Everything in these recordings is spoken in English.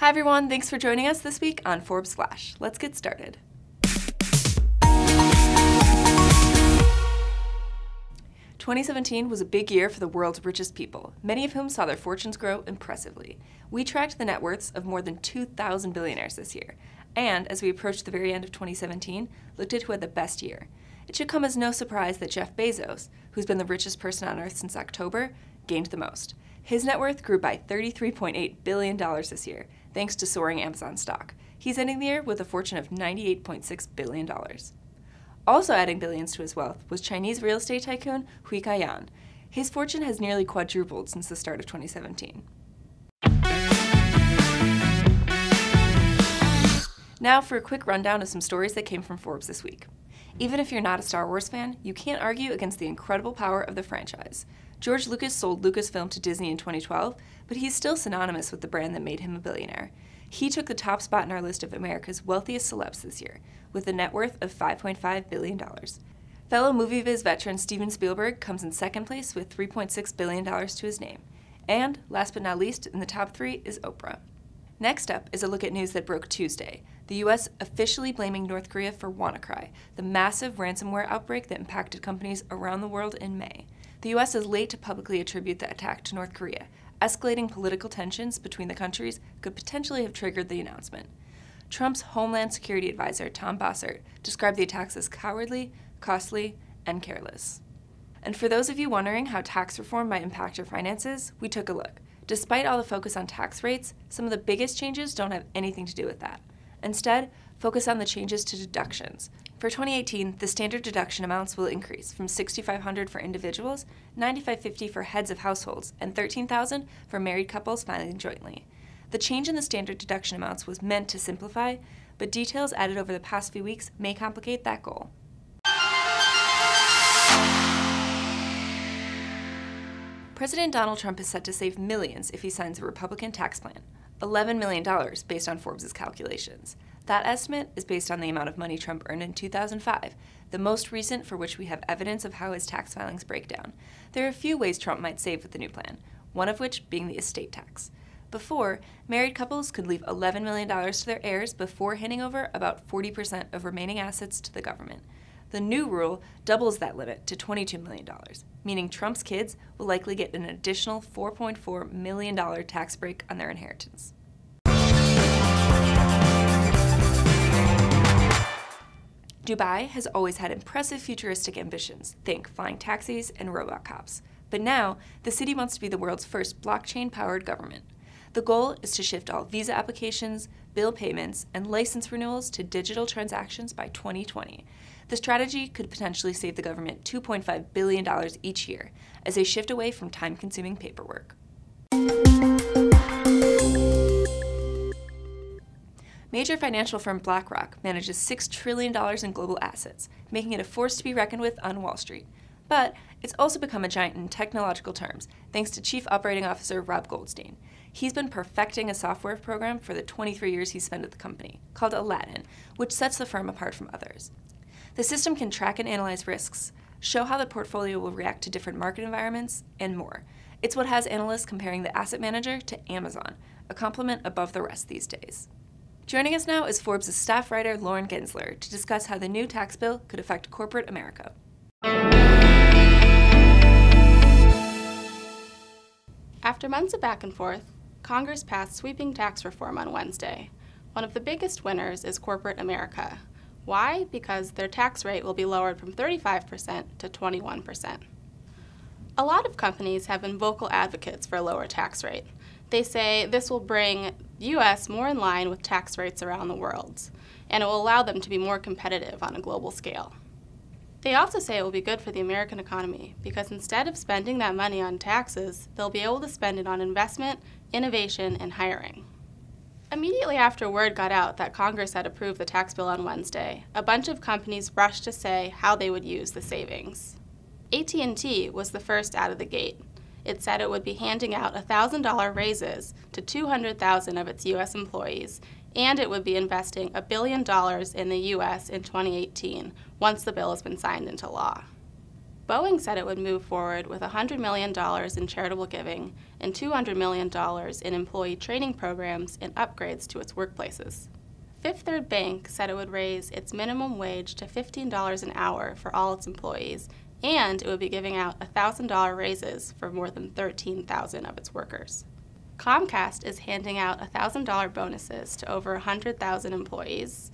Hi everyone, thanks for joining us this week on Forbes Flash. Let's get started. In 2017 was a big year for the world's richest people, many of whom saw their fortunes grow impressively. We tracked the net worths of more than 2,000 billionaires this year, and as we approached the very end of 2017, looked at who had the best year. It should come as no surprise that Jeff Bezos, who's been the richest person on Earth since October, gained the most. His net worth grew by $33.8 billion this year, thanks to soaring Amazon stock. He's ending the year with a fortune of $98.6 billion. Also adding billions to his wealth was Chinese real estate tycoon Hui Ka Yan. His fortune has nearly quadrupled since the start of 2017. Now for a quick rundown of some stories that came from Forbes this week. Even if you're not a Star Wars fan, you can't argue against the incredible power of the franchise. George Lucas sold Lucasfilm to Disney in 2012, but he's still synonymous with the brand that made him a billionaire. He took the top spot in our list of America's wealthiest celebs this year, with a net worth of $5.5 billion. Fellow MovieViz veteran Steven Spielberg comes in second place with $3.6 billion to his name. And, last but not least, in the top three is Oprah. Next up is a look at news that broke Tuesday, the U.S. officially blaming North Korea for WannaCry, the massive ransomware outbreak that impacted companies around the world in May. The U.S. is late to publicly attribute the attack to North Korea. Escalating political tensions between the countries could potentially have triggered the announcement. Trump's Homeland Security Advisor, Tom Bossert, described the attacks as cowardly, costly, and careless. And for those of you wondering how tax reform might impact your finances, we took a look. Despite all the focus on tax rates, some of the biggest changes don't have anything to do with that. Instead, focus on the changes to deductions. For 2018, the standard deduction amounts will increase from $6,500 for individuals, $9,550 for heads of households, and $13,000 for married couples filing jointly. The change in the standard deduction amounts was meant to simplify, but details added over the past few weeks may complicate that goal. President Donald Trump is set to save millions if he signs a Republican tax plan. $11 million based on Forbes' calculations. That estimate is based on the amount of money Trump earned in 2005, the most recent for which we have evidence of how his tax filings break down. There are a few ways Trump might save with the new plan, one of which being the estate tax. Before, married couples could leave $11 million to their heirs before handing over about 40% of remaining assets to the government. The new rule doubles that limit to $22 million, meaning Trump's kids will likely get an additional $4.4 million tax break on their inheritance. Dubai has always had impressive futuristic ambitions, think flying taxis and robot cops. But now, the city wants to be the world's first blockchain-powered government. The goal is to shift all visa applications, bill payments, and license renewals to digital transactions by 2020. The strategy could potentially save the government $2.5 billion each year as they shift away from time-consuming paperwork. Major financial firm BlackRock manages $6 trillion in global assets, making it a force to be reckoned with on Wall Street. But it's also become a giant in technological terms, thanks to Chief Operating Officer Rob Goldstein. He's been perfecting a software program for the 23 years he spent at the company, called Aladdin, which sets the firm apart from others. The system can track and analyze risks, show how the portfolio will react to different market environments, and more. It's what has analysts comparing the asset manager to Amazon, a compliment above the rest these days. Joining us now is Forbes' staff writer Lauren Gensler to discuss how the new tax bill could affect corporate America. After months of back and forth, Congress passed sweeping tax reform on Wednesday. One of the biggest winners is corporate America. Why? Because their tax rate will be lowered from 35% to 21%. A lot of companies have been vocal advocates for a lower tax rate. They say this will bring the U.S. more in line with tax rates around the world, and it will allow them to be more competitive on a global scale. They also say it will be good for the American economy because instead of spending that money on taxes, they'll be able to spend it on investment, innovation, and hiring. Immediately after word got out that Congress had approved the tax bill on Wednesday, a bunch of companies rushed to say how they would use the savings. AT&T was the first out of the gate. It said it would be handing out $1,000 raises to 200,000 of its U.S. employees, and it would be investing $1 billion in the U.S. in 2018 once the bill has been signed into law. Boeing said it would move forward with $100 million in charitable giving and $200 million in employee training programs and upgrades to its workplaces. Fifth Third Bank said it would raise its minimum wage to $15 an hour for all its employees, and it would be giving out $1,000 raises for more than 13,000 of its workers. Comcast is handing out $1,000 bonuses to over 100,000 employees.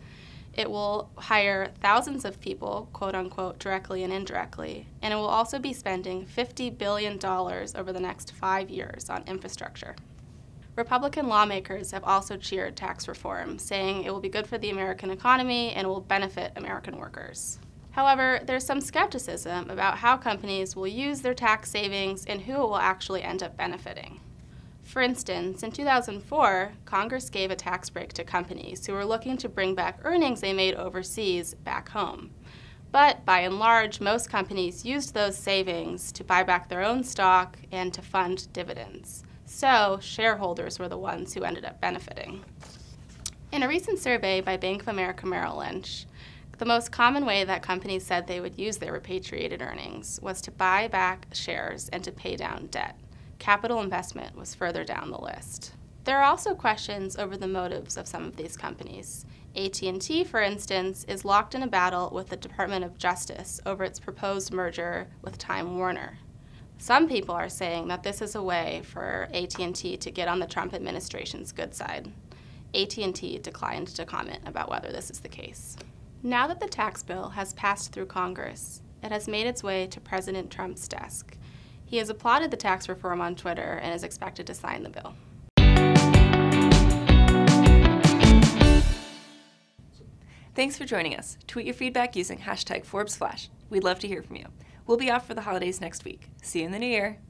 It will hire thousands of people, quote-unquote, directly and indirectly, and it will also be spending $50 billion over the next 5 years on infrastructure. Republican lawmakers have also cheered tax reform, saying it will be good for the American economy and will benefit American workers. However, there's some skepticism about how companies will use their tax savings and who it will actually end up benefiting. For instance, in 2004, Congress gave a tax break to companies who were looking to bring back earnings they made overseas back home. But by and large, most companies used those savings to buy back their own stock and to fund dividends. So shareholders were the ones who ended up benefiting. In a recent survey by Bank of America Merrill Lynch, the most common way that companies said they would use their repatriated earnings was to buy back shares and to pay down debt. Capital investment was further down the list. There are also questions over the motives of some of these companies. AT&T, for instance, is locked in a battle with the Department of Justice over its proposed merger with Time Warner. Some people are saying that this is a way for AT&T to get on the Trump administration's good side. AT&T declined to comment about whether this is the case. Now that the tax bill has passed through Congress, it has made its way to President Trump's desk. He has applauded the tax reform on Twitter and is expected to sign the bill. Thanks for joining us. Tweet your feedback using #ForbesFlash. We'd love to hear from you. We'll be off for the holidays next week. See you in the new year.